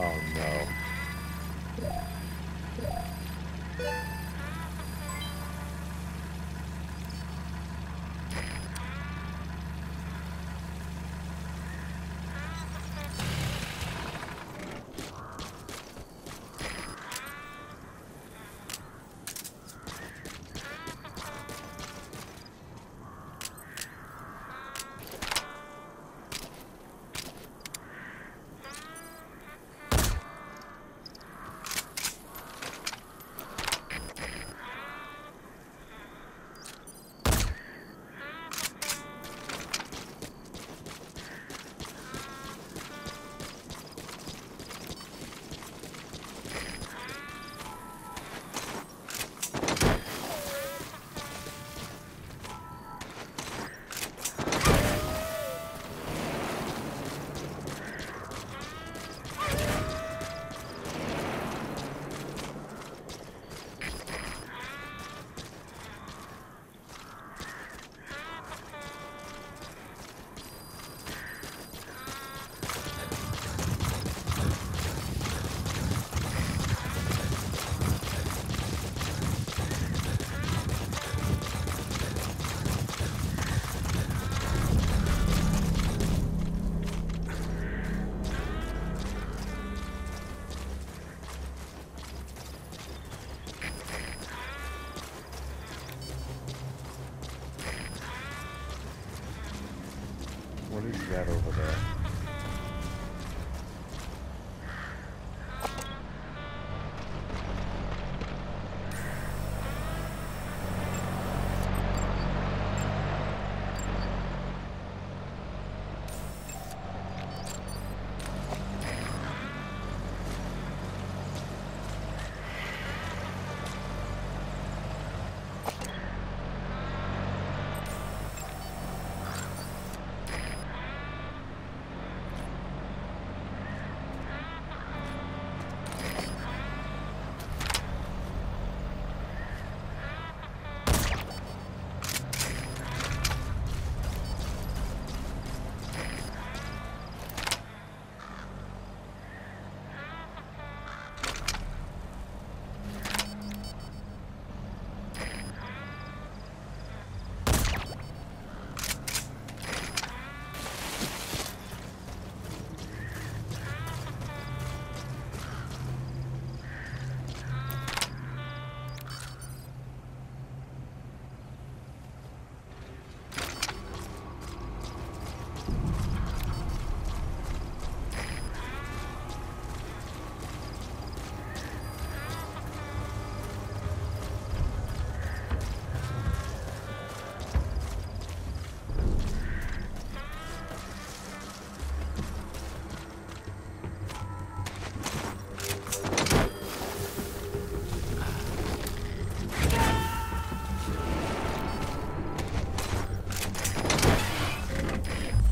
Oh no.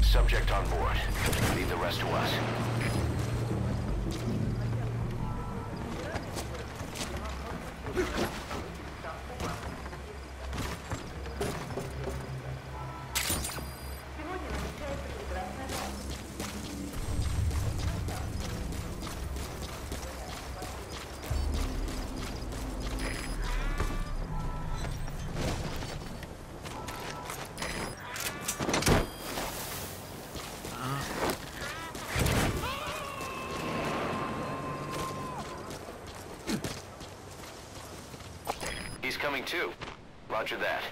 Subject on board. Leave the rest to us. Coming too. Roger that.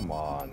Come on.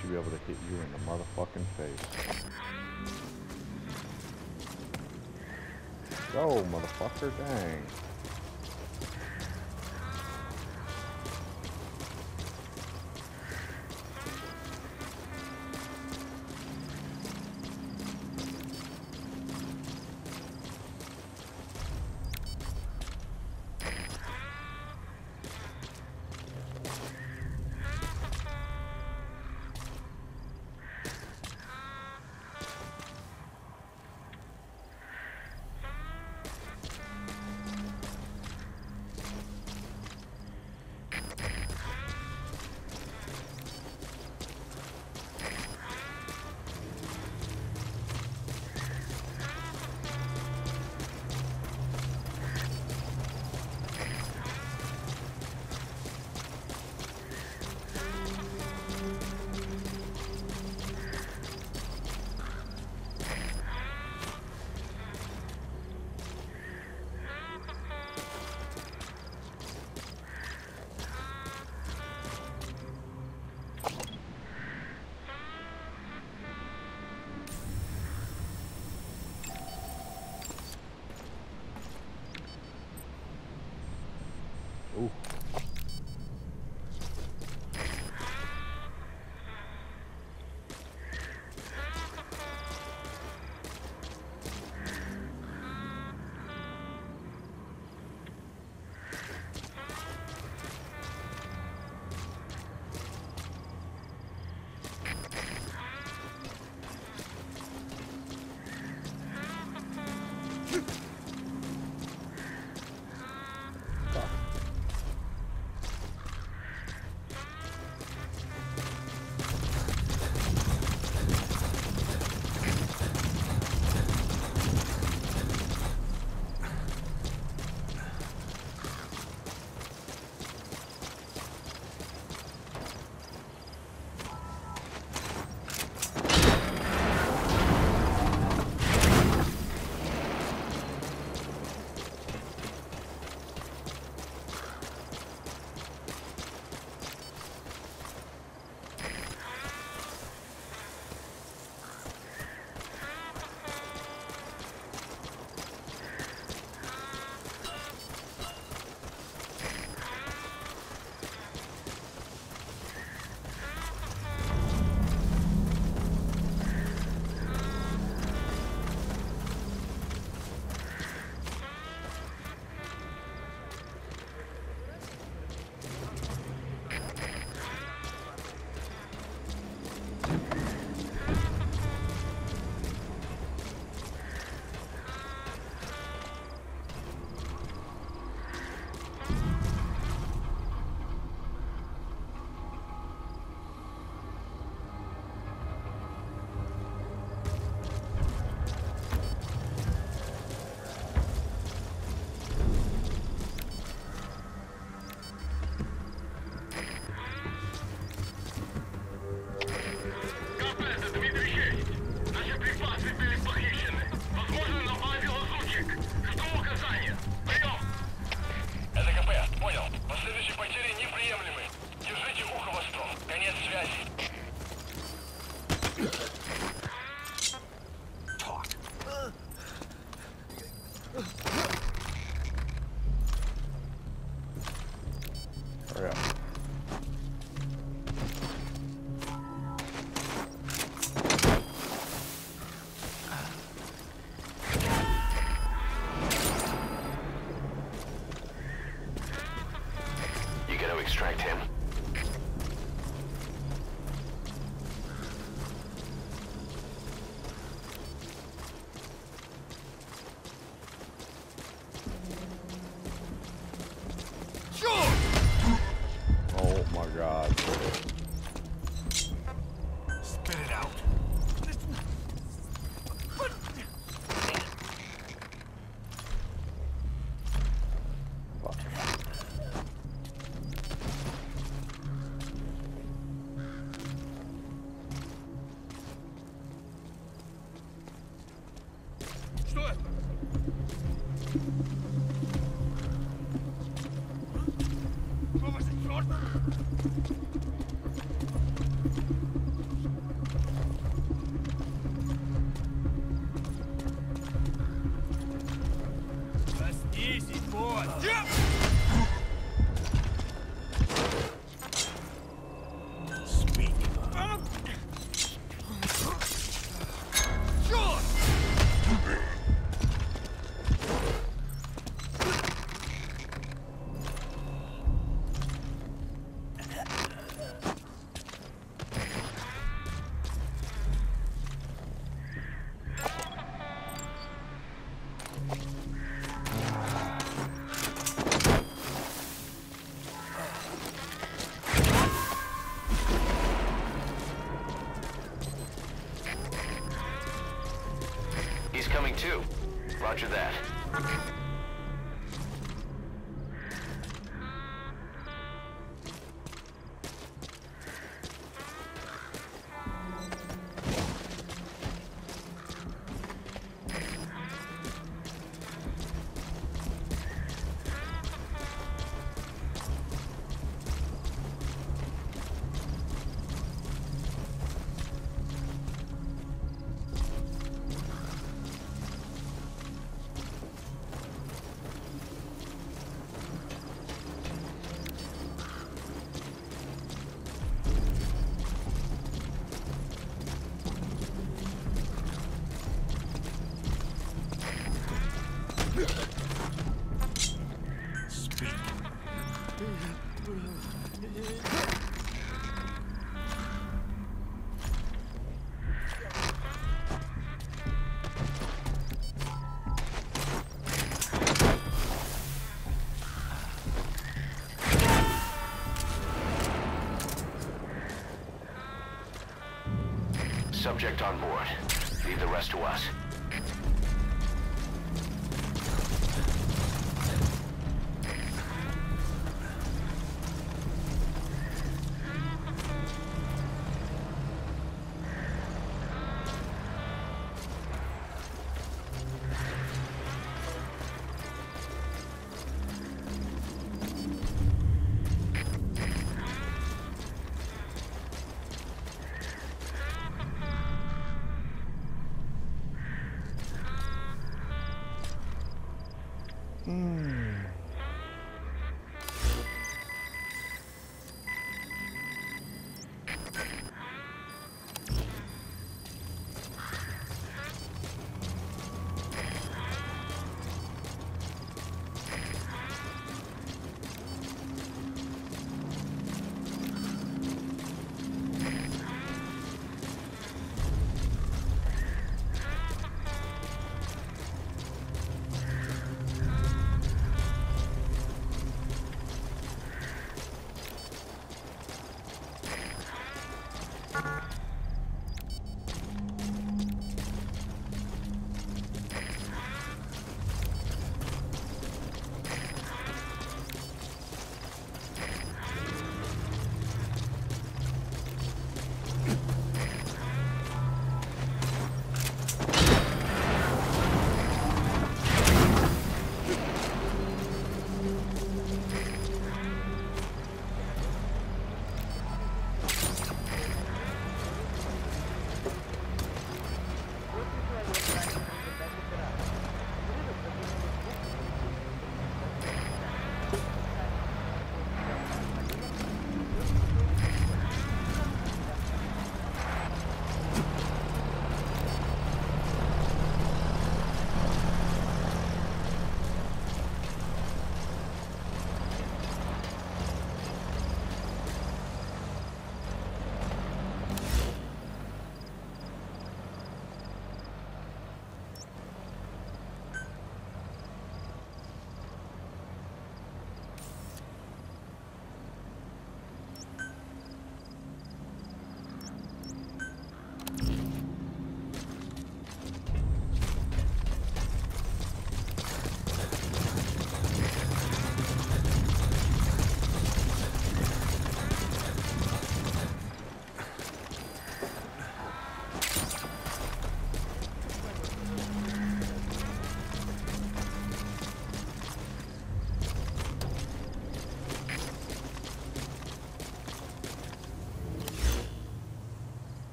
Should be able to hit you in the motherfucking face. Go, motherfucker, dang. Roger that. Subject on board. Leave the rest to us.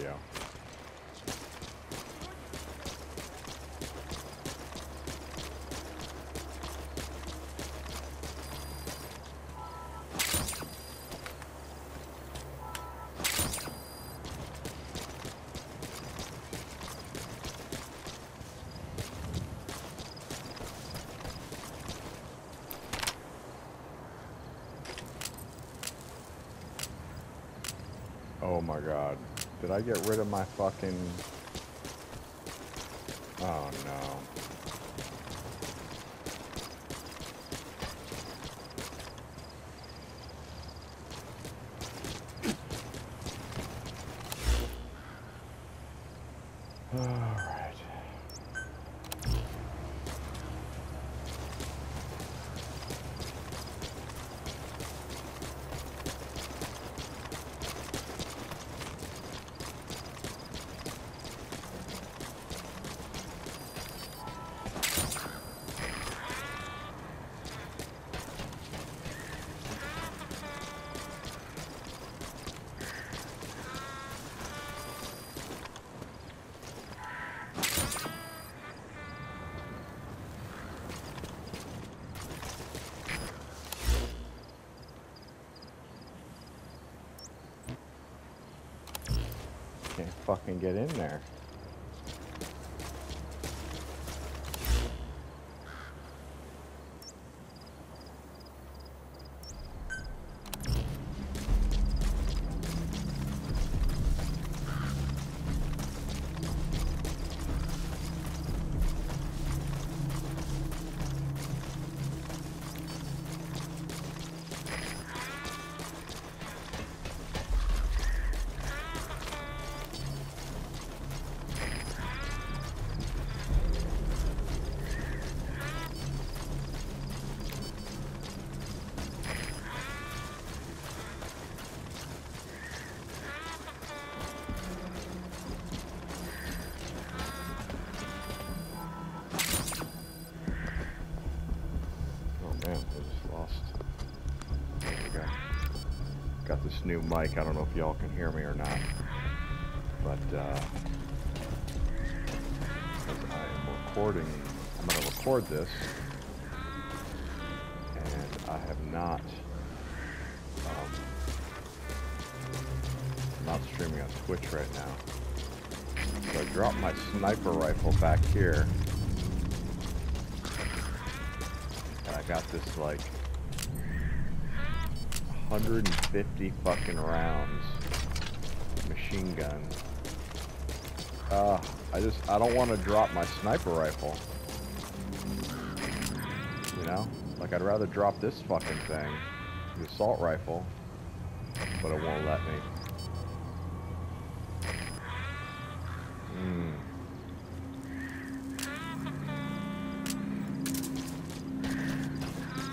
video. Oh my god. Did I get rid of my fucking... Oh no. Can't fucking get in there. Got this new mic. I don't know if y'all can hear me or not, but I'm going to record this, and I have not, I'm not streaming on Twitch right now, so I dropped my sniper rifle back here, and I got this like 150 fucking rounds machine gun. I don't want to drop my sniper rifle, you know, like I'd rather drop this fucking thing, the assault rifle, but it won't let me.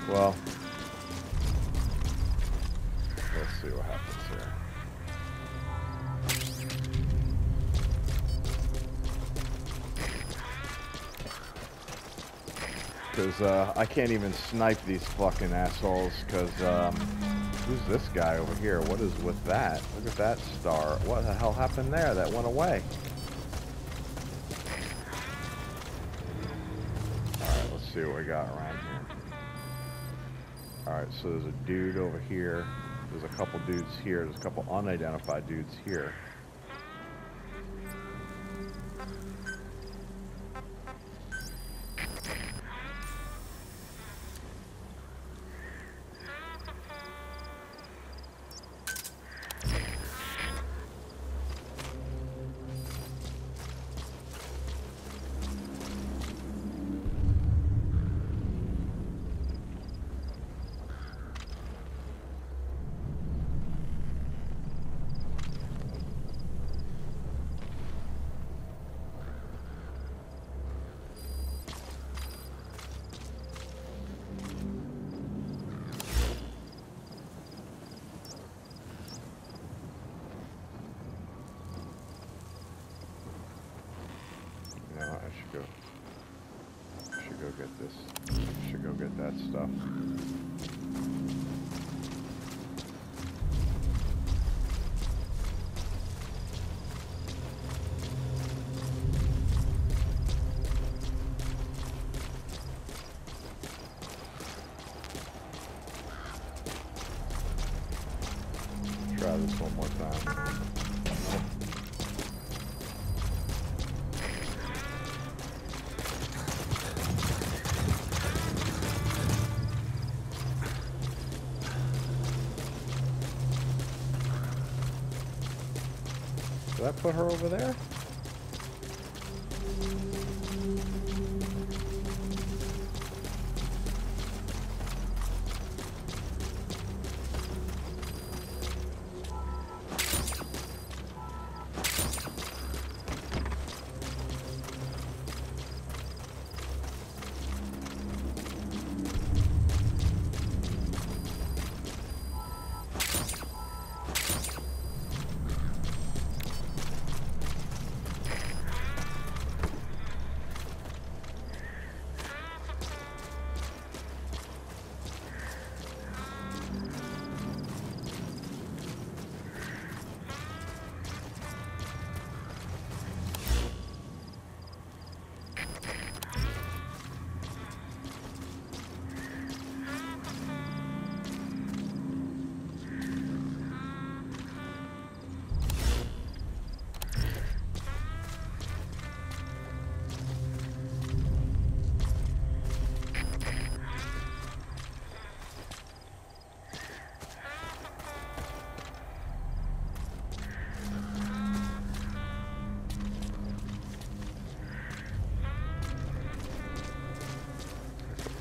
Well, see what happens here. Because I can't even snipe these fucking assholes, because who's this guy over here? What is with that? Look at that star. What the hell happened there? That went away. Alright, let's see what we got around here. Alright, so there's a dude over here. There's a couple dudes here. There's a couple unidentified dudes here. Should go get that stuff. try this one more time. Did I put her over there?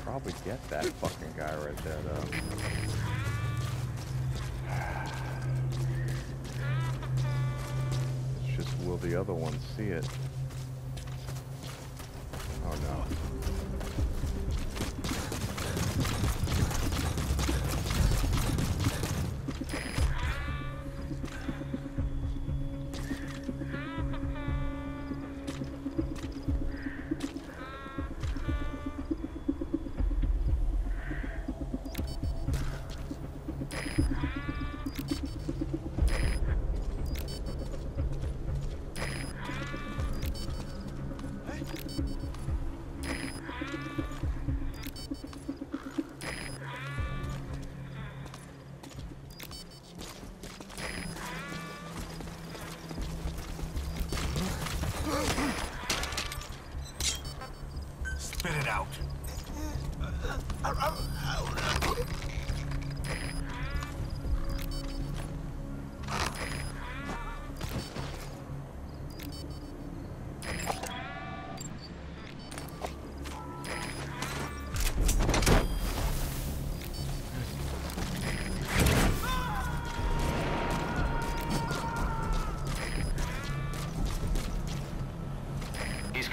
Probably get that fucking guy right there, though. It's just, will the other one see it? Oh no.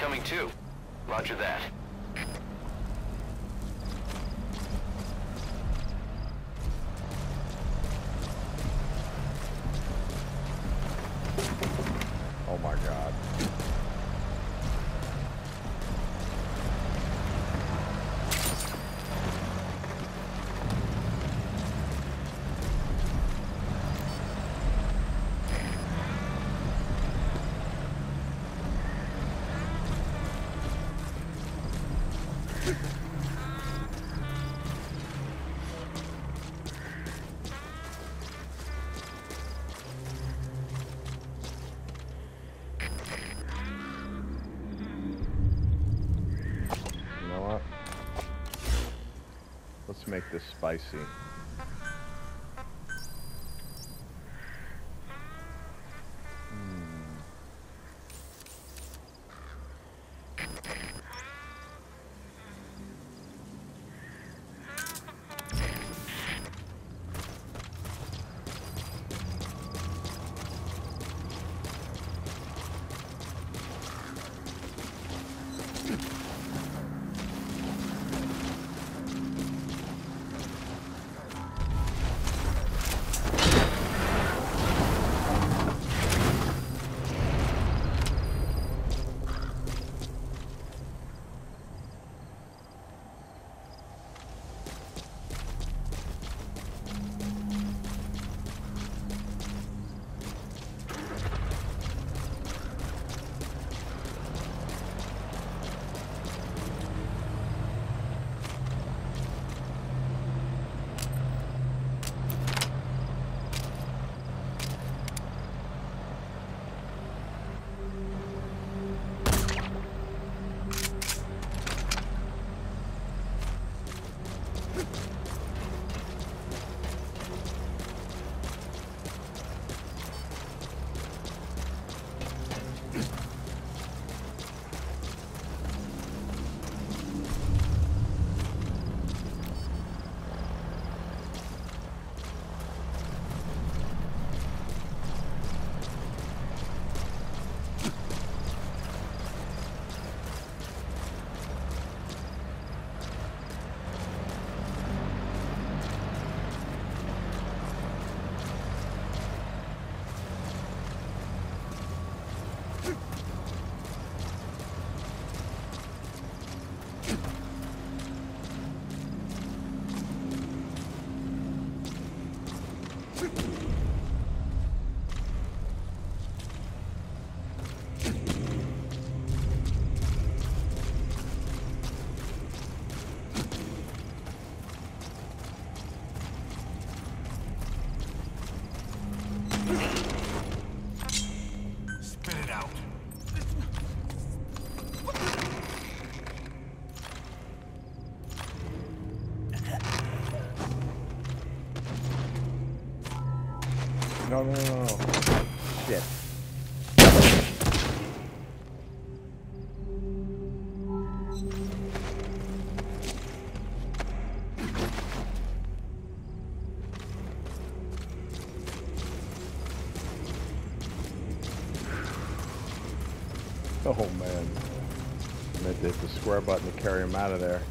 Coming too. Roger that. Oh my God. Make this spicy. No. Shit. Oh man. I meant to hit the square button to carry him out of there.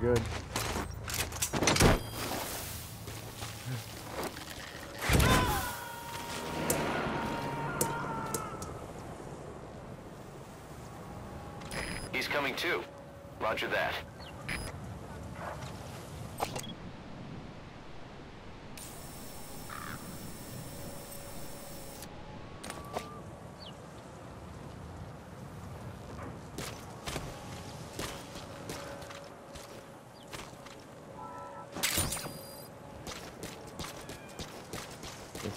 Good. He's coming too. Roger that.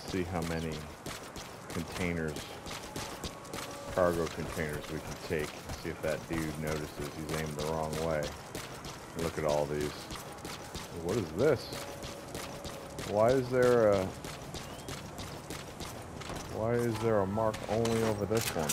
See how many containers, cargo containers we can take. See if that dude notices he's aimed the wrong way. Look at all these. What is this? Why is there a mark only over this one?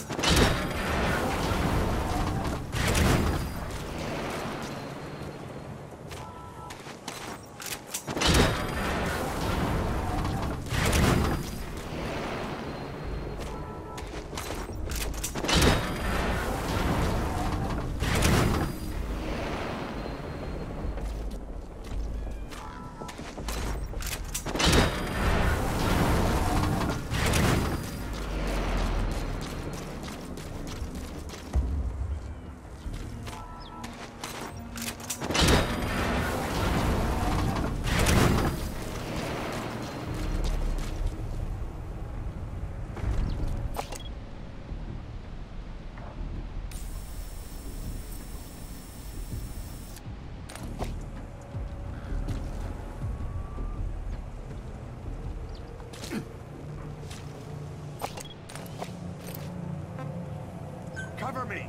Cover me.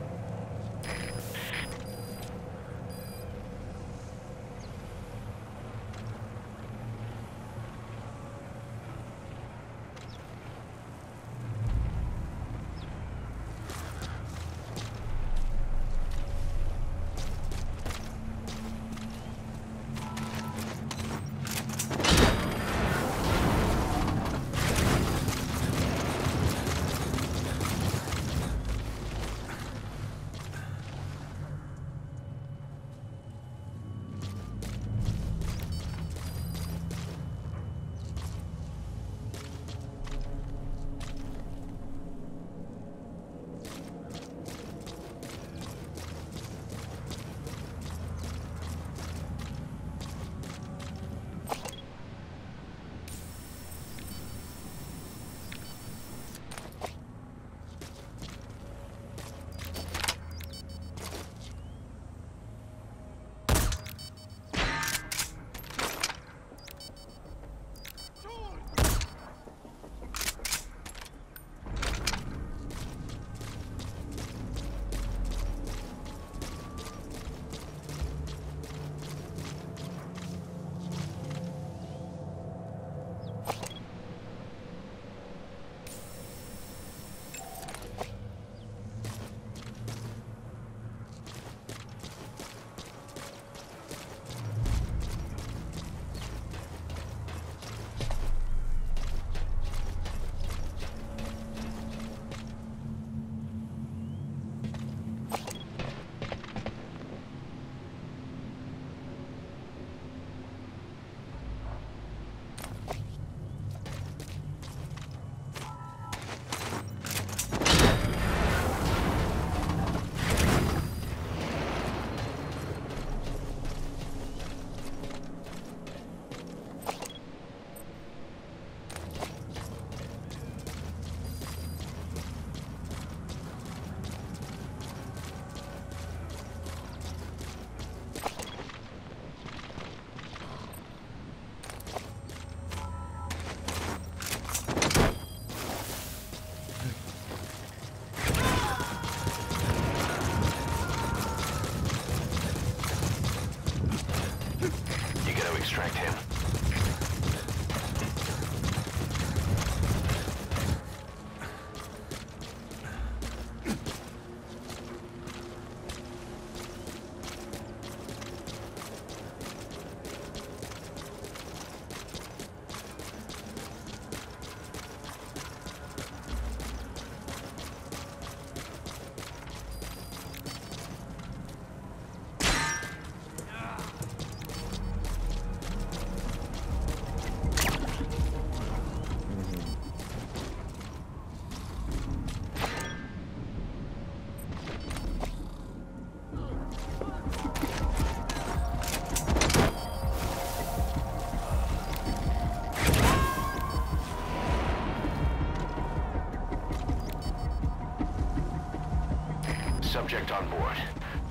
Subject on board.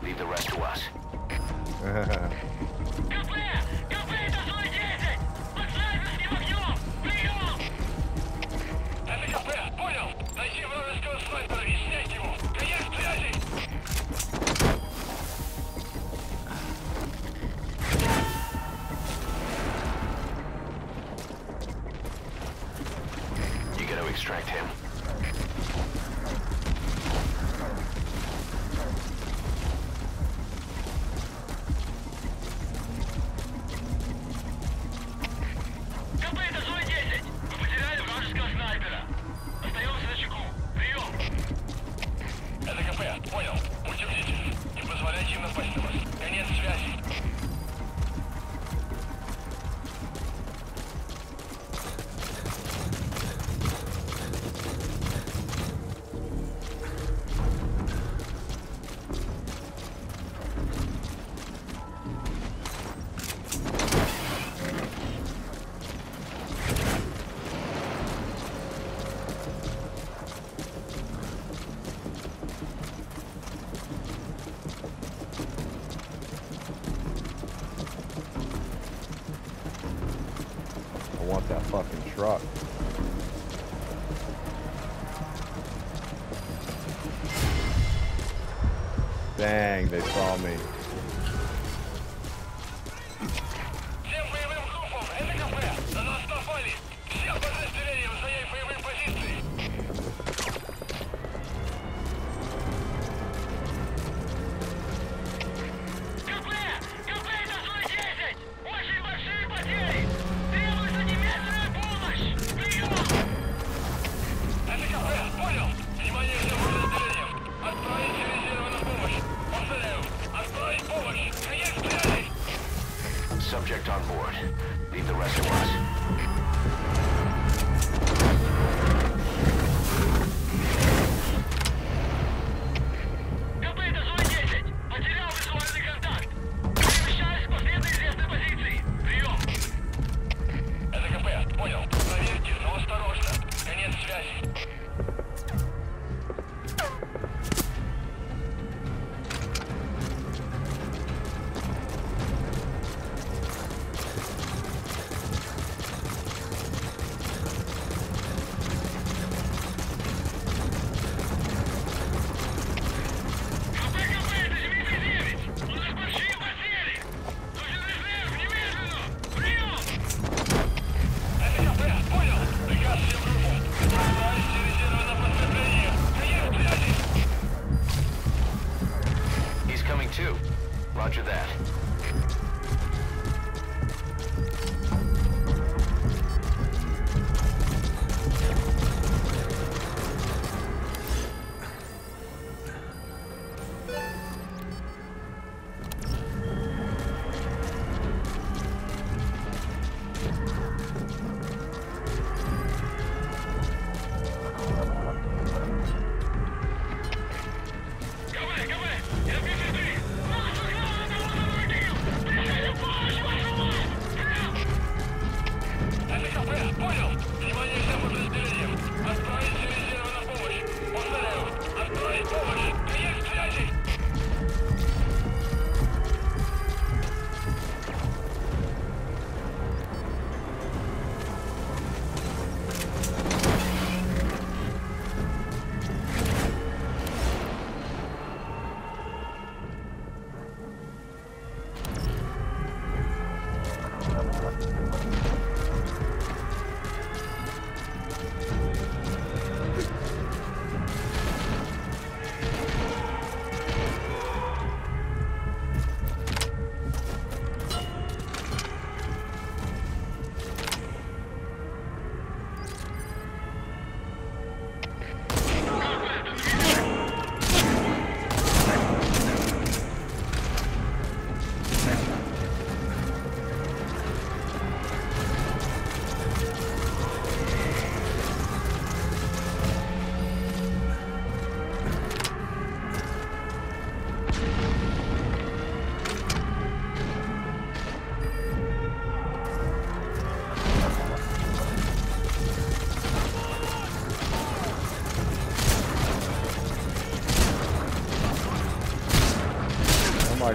Leave the rest to us. You gotta extract him. Rock. Dang, they saw me.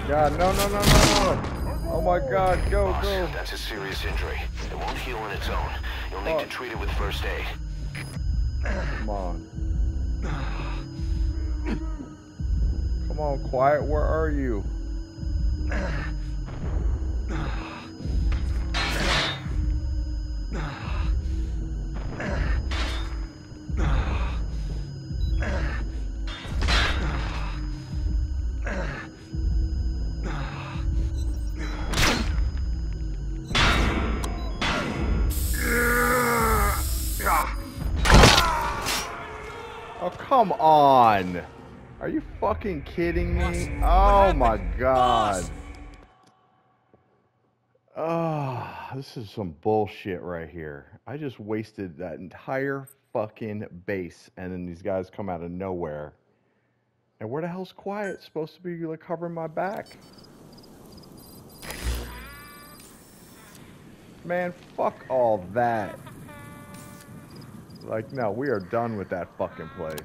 God, no, no, no, no, no. Oh my God, go, boss, go. That's a serious injury. It won't heal on its own. You'll need to treat it with first aid. Come on. Come on, Quiet, where are you? Come on! Are you fucking kidding me? Oh my God! Ah, oh, this is some bullshit right here. I just wasted that entire fucking base, and then these guys come out of nowhere. And where the hell's Quiet supposed to be, like, covering my back? Man, fuck all that. Like, no, we are done with that fucking place.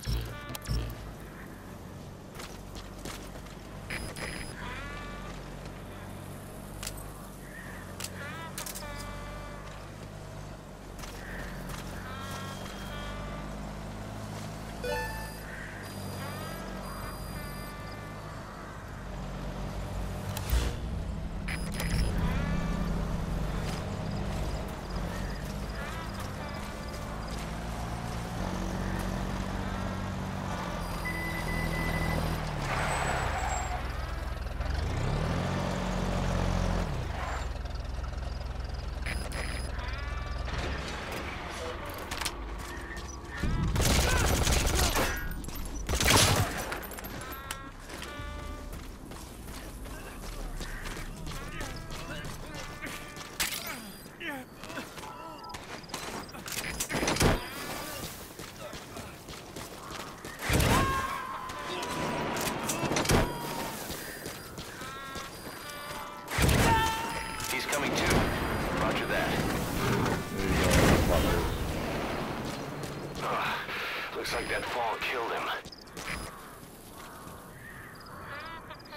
Looks like that fall killed him.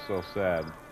So sad.